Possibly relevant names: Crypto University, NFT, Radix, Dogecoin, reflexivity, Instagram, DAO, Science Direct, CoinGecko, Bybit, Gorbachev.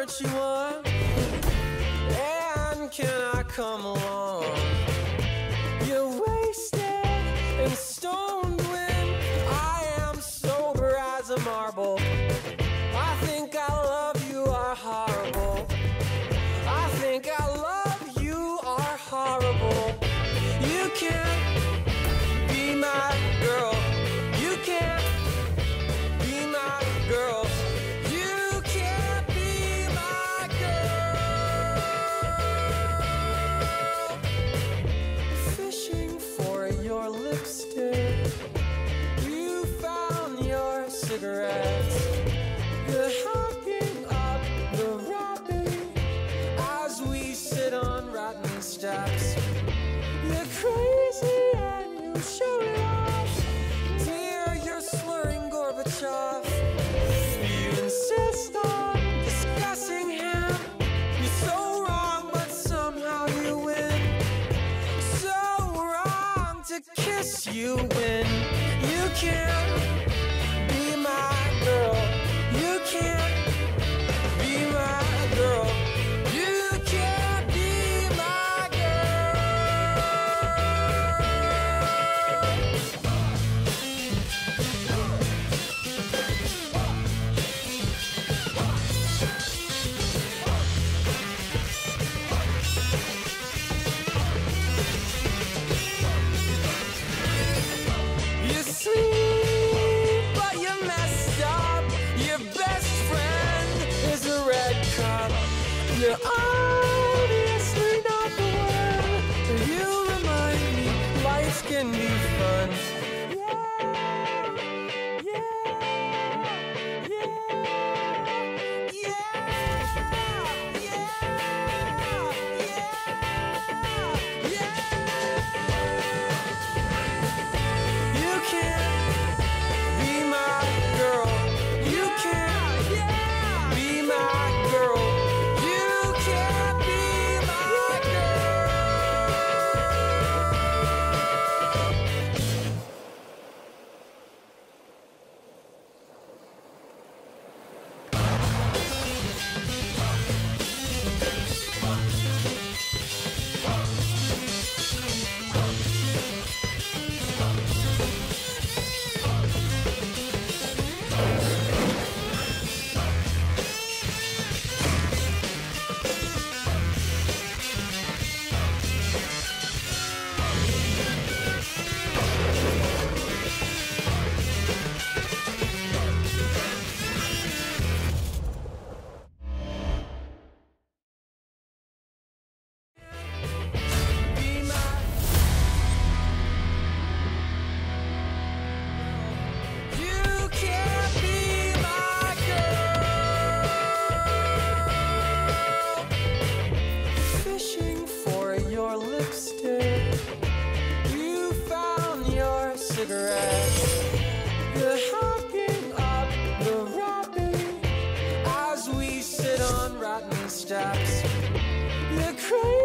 what you want? And can I come along? You're wasted and stoned when I am sober as a marble. I think I love you are horrible. I think I love you are horrible. You can't be my girl. You can't be my girl. You can't be my girl. Fishing for your lipstick, you found your cigarettes. The hacking up the wrapping as we sit on rotten steps. You're crazy and you show it off. Dear, you're slurring Gorbachev. You insist on discussing him. You're so wrong, but somehow you win. So wrong to kiss you when you can't be my girl. You can't be my girl. You can't be my girl. You sleep, but you're messed up. Your best friend is a red cup. You're obviously not the one. You remind me life can be fun. Yeah, yeah, yeah, yeah, yeah, yeah, yeah. You can't be my girl. You can't be my girl. You can't be my girl. Be my You can't be my girl. Fishing for your lipstick, you found your cigarettes. You're hacking up the wrapping as we sit on rotten steps. You're crazy